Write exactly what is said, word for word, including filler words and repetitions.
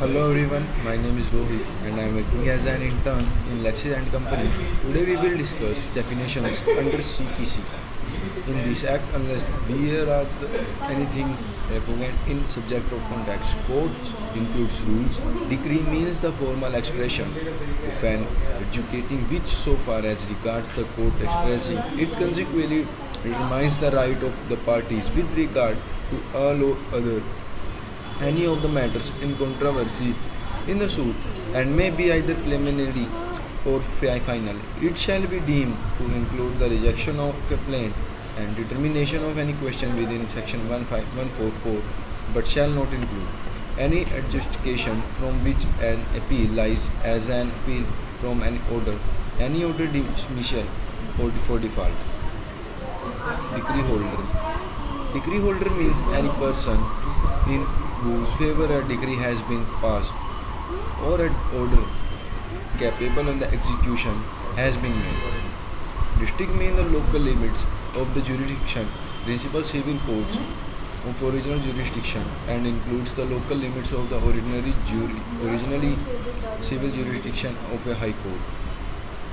Hello everyone, my name is Rohit and I am working as an intern in Lexis and Company. Today we will discuss definitions under C P C. In this act, unless there are anything repugnant in subject of context, codes includes rules. Decree means the formal expression of an adjudicating which, so far as regards the court expressing it, consequently determines the right of the parties with regard to all or other any of the matters in controversy in the suit, and may be either preliminary or final. It shall be deemed to include the rejection of a plaint and determination of any question within section one five one four four, but shall not include any adjudication from which an appeal lies, as an appeal from an order, any order dismissal or for default. Decree holder. Decree holder means any person in whose favor a decree has been passed or an order capable of the execution has been made. District means the local limits of the jurisdiction, principal civil courts of original jurisdiction, and includes the local limits of the ordinary jury, originally civil jurisdiction of a high court.